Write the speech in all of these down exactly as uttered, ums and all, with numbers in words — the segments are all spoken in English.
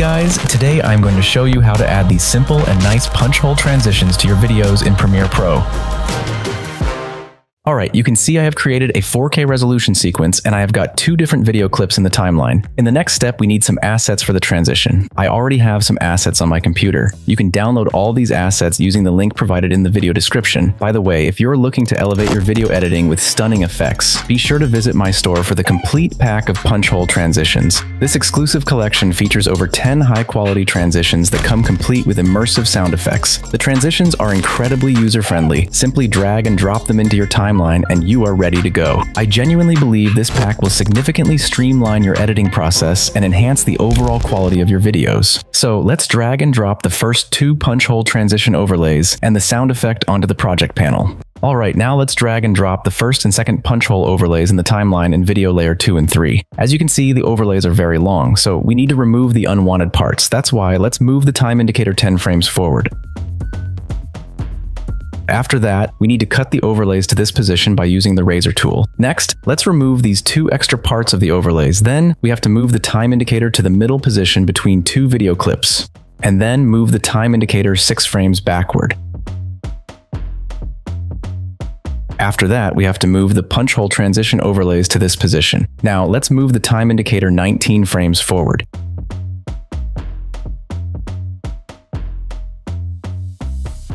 guys, today I'm going to show you how to add these simple and nice punch hole transitions to your videos in Premiere Pro. Alright, you can see I have created a four K resolution sequence and I have got two different video clips in the timeline. In the next step, we need some assets for the transition. I already have some assets on my computer. You can download all these assets using the link provided in the video description. By the way, if you're looking to elevate your video editing with stunning effects, be sure to visit my store for the complete pack of punch hole transitions. This exclusive collection features over ten high-quality transitions that come complete with immersive sound effects. The transitions are incredibly user-friendly. Simply drag and drop them into your timeline Timeline and you are ready to go. I genuinely believe this pack will significantly streamline your editing process and enhance the overall quality of your videos. So let's drag and drop the first two punch hole transition overlays and the sound effect onto the project panel. Alright, now let's drag and drop the first and second punch hole overlays in the timeline in video layer two and three. As you can see, the overlays are very long, so we need to remove the unwanted parts. That's why let's move the time indicator ten frames forward. After that, we need to cut the overlays to this position by using the razor tool. Next, let's remove these two extra parts of the overlays. Then, we have to move the time indicator to the middle position between two video clips. And then move the time indicator six frames backward. After that, we have to move the punch hole transition overlays to this position. Now, let's move the time indicator nineteen frames forward.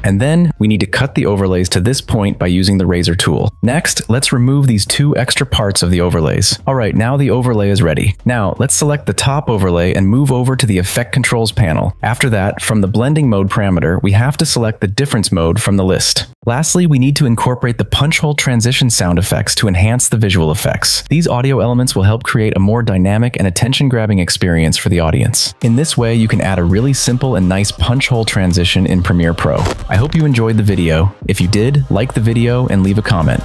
And then we need to cut the overlays to this point by using the razor tool. Next, let's remove these two extra parts of the overlays. Alright, now the overlay is ready. Now, let's select the top overlay and move over to the Effect Controls panel. After that, from the Blending Mode parameter, we have to select the Difference Mode from the list. Lastly, we need to incorporate the punch hole transition sound effects to enhance the visual effects. These audio elements will help create a more dynamic and attention-grabbing experience for the audience. In this way, you can add a really simple and nice punch hole transition in Premiere Pro. I hope you enjoyed the video. If you did, like the video and leave a comment.